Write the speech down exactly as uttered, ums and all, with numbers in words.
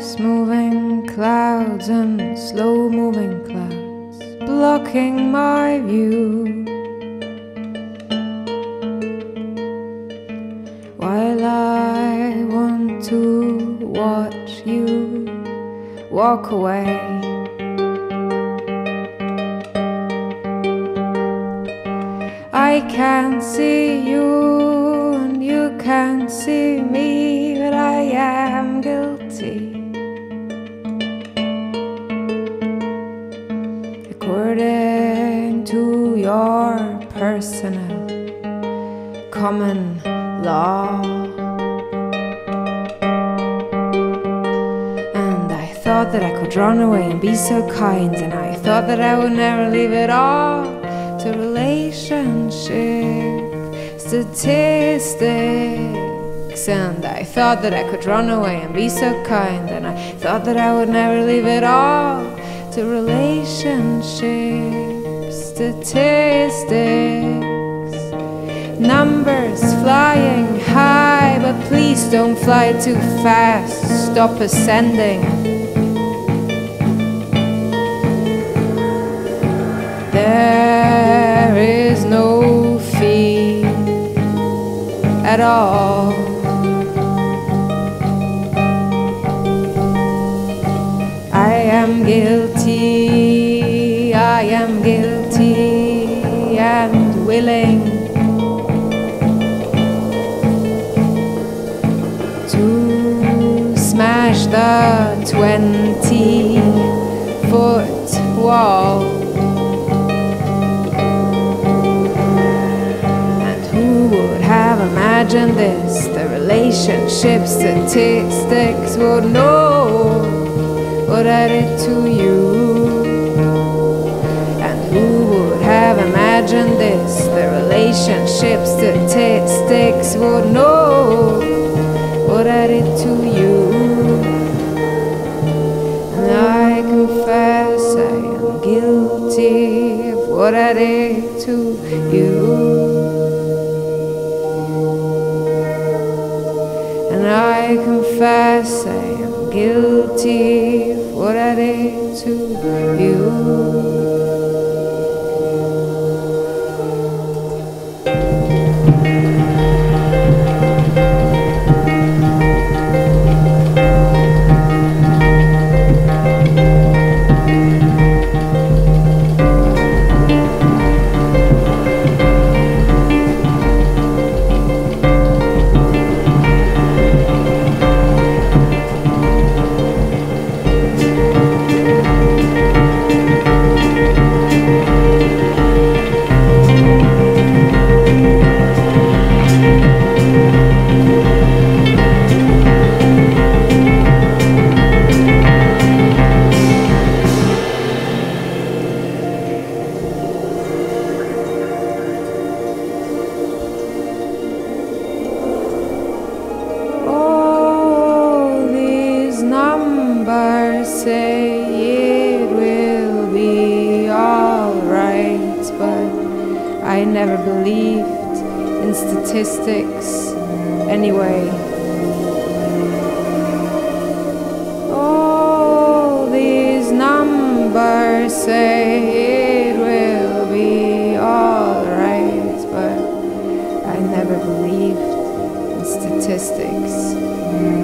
fast-moving clouds and slow-moving clouds blocking my view, while I want to watch you walk away. I can't see you and you can't see me, but I am guilty. According to your personal common law. And I thought that I could run away and be so kind, and I thought that I would never leave it all to relationship statistics. And I thought that I could run away and be so kind, and I thought that I would never leave it all to relationship statistics. Numbers flying high, but please don't fly too fast. Stop ascending. There is no fee at all. I am guilty, I am guilty and willing to smash the twenty-foot wall. Imagine this, the relationship statistics would know what I did to you. And who would have imagined this, the relationship statistics would know what I did to you. And I confess I am guilty of what I did to you. And I confess I am guilty of what I did to you. Say it will be alright, but I never believed in statistics anyway. All these numbers say it will be alright, but I never believed in statistics.